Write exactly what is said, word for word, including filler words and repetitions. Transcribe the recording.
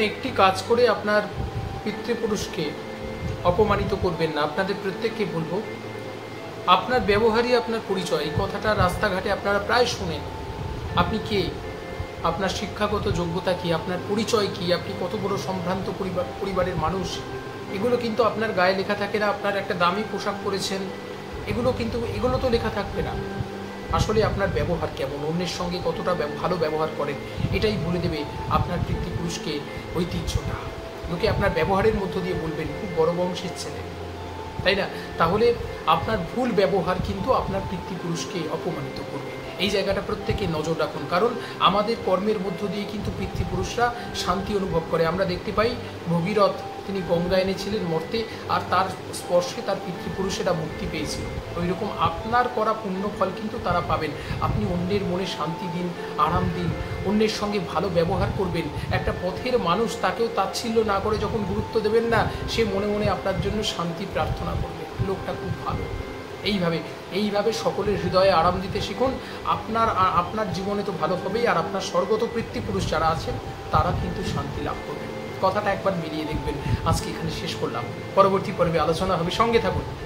দেখুন, একটি কাজ করে আপনার পিতৃপুরুষকে অপমানিত করবেন না। আপনাদের প্রত্যেককে বলবো, আপনার ব্যবহারই আপনার পরিচয়। এই কথাটা রাস্তাঘাটে আপনারা প্রায় শোনেন। আপনি কে, আপনার শিক্ষাগত যোগ্যতা কি, আপনার পরিচয় কি, আপনি কত বড় সম্ভ্রান্ত পরিবার পরিবারের মানুষ, এগুলো কিন্তু আপনার গায়ে লেখা থাকে না। আপনার একটা দামি পোশাক পরেছেন, এগুলো কিন্তু এগুলো তো লেখা থাকবে না। আসলে আপনার ব্যবহার কেমন, অন্যের সঙ্গে কতটা ভালো ব্যবহার করেন, এটাই বলে দেবে আপনার পিতৃপুরুষকে ঐতিহ্যটা। লোকে আপনার ব্যবহারের মধ্য দিয়ে বলবেন খুব বড় বংশের ছেলে, তাই না? তাহলে আপনার ভুল ব্যবহার কিন্তু আপনার পিতৃপুরুষকে অপমানিত করবে। এই জায়গাটা প্রত্যেকে নজর রাখুন, কারণ আমাদের কর্মের মধ্য দিয়ে কিন্তু পিতৃপুরুষরা শান্তি অনুভব করে। আমরা দেখতে পাই ভগীরথ, তিনি গঙ্গা এনেছিলেন মর্তে, আর তার স্পর্শে তার পিতৃপুরুষেরা মুক্তি পেয়েছিল। ওই রকম আপনার করা পুণ্যফল কিন্তু তারা পাবেন। আপনি অন্যের মনে শান্তি দিন, আরাম দিন, অন্যের সঙ্গে ভালো ব্যবহার করবেন। একটা পথের মানুষ, তাকেও তাচ্ছিল্য না করে যখন গুরুত্ব দেবেন না, সে মনে মনে আপনার জন্য শান্তি প্রার্থনা করবে, লোকটা খুব ভালো। এইভাবে এইভাবে সকলের হৃদয়ে আরাম দিতে শিখুন। আপনার আপনার জীবনে তো ভালো হবেই, আর আপনার স্বর্গত পিতৃপুরুষ যারা আছেন তারা কিন্তু শান্তি লাভ করবেন। কথাটা একবার মিলিয়ে দেখবেন। আজকে এখানে শেষ করলাম, পরবর্তী পর্বে আলোচনা হবে। সঙ্গে থাকুন।